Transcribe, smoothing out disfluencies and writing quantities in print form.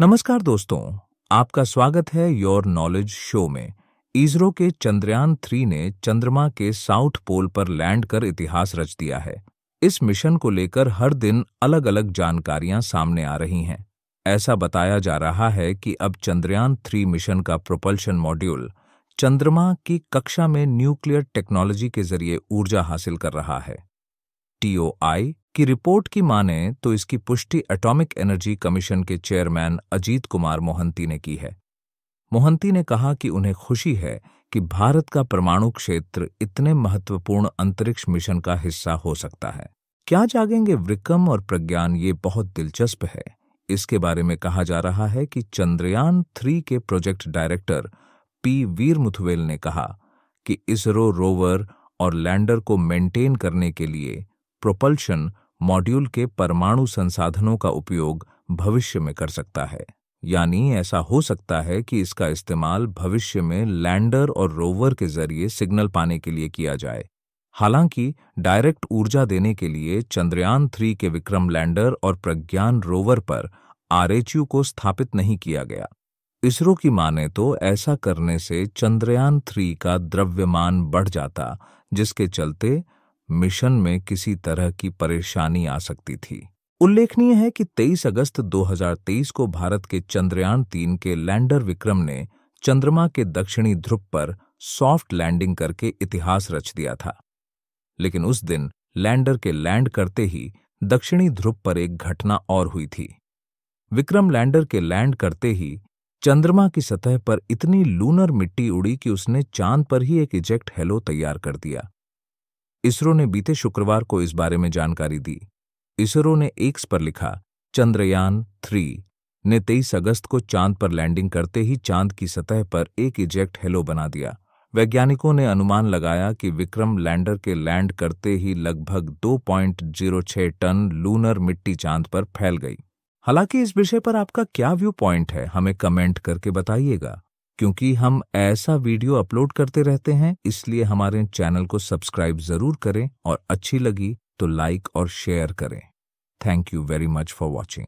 नमस्कार दोस्तों, आपका स्वागत है योर नॉलेज शो में। इसरो के चंद्रयान 3 ने चंद्रमा के साउथ पोल पर लैंड कर इतिहास रच दिया है। इस मिशन को लेकर हर दिन अलग अलग जानकारियां सामने आ रही हैं। ऐसा बताया जा रहा है कि अब चंद्रयान 3 मिशन का प्रोपल्शन मॉड्यूल चंद्रमा की कक्षा में न्यूक्लियर टेक्नोलॉजी के जरिए ऊर्जा हासिल कर रहा है। टीओआई की रिपोर्ट की माने तो इसकी पुष्टि अटॉमिक एनर्जी कमीशन के चेयरमैन अजीत कुमार मोहंती ने की है। मोहंती ने कहा कि उन्हें खुशी है कि भारत का परमाणु क्षेत्र इतने महत्वपूर्ण अंतरिक्ष मिशन का हिस्सा हो सकता है। क्या जागेंगे विक्रम और प्रज्ञान, ये बहुत दिलचस्प है। इसके बारे में कहा जा रहा है कि चंद्रयान 3 के प्रोजेक्ट डायरेक्टर पी वीरमुथुवेल ने कहा कि इसरो रोवर और लैंडर को मेंटेन करने के लिए प्रोपल्शन मॉड्यूल के परमाणु संसाधनों का उपयोग भविष्य में कर सकता है। यानी ऐसा हो सकता है कि इसका इस्तेमाल भविष्य में लैंडर और रोवर के जरिए सिग्नल पाने के लिए किया जाए। हालांकि डायरेक्ट ऊर्जा देने के लिए चंद्रयान 3 के विक्रम लैंडर और प्रज्ञान रोवर पर आरएचयू को स्थापित नहीं किया गया। इसरो की माने तो ऐसा करने से चंद्रयान 3 का द्रव्यमान बढ़ जाता, जिसके चलते मिशन में किसी तरह की परेशानी आ सकती थी। उल्लेखनीय है कि 23 अगस्त 2023 को भारत के चंद्रयान 3 के लैंडर विक्रम ने चंद्रमा के दक्षिणी ध्रुव पर सॉफ्ट लैंडिंग करके इतिहास रच दिया था। लेकिन उस दिन लैंडर के लैंड करते ही दक्षिणी ध्रुव पर एक घटना और हुई थी। विक्रम लैंडर के लैंड करते ही चंद्रमा की सतह पर इतनी लूनर मिट्टी उड़ी कि उसने चांद पर ही एक इजेक्ट हैलो तैयार कर दिया। इसरो ने बीते शुक्रवार को इस बारे में जानकारी दी। इसरो ने एक्स पर लिखा, चंद्रयान 3 ने 23 अगस्त को चांद पर लैंडिंग करते ही चांद की सतह पर एक इजेक्ट हैलो बना दिया। वैज्ञानिकों ने अनुमान लगाया कि विक्रम लैंडर के लैंड करते ही लगभग 2.06 टन लूनर मिट्टी चांद पर फैल गई। हालांकि इस विषय पर आपका क्या व्यू पॉइंट है, हमें कमेंट करके बताइएगा। क्योंकि हम ऐसा वीडियो अपलोड करते रहते हैं, इसलिए हमारे चैनल को सब्सक्राइब जरूर करें और अच्छी लगी तो लाइक और शेयर करें। Thank you very much for watching.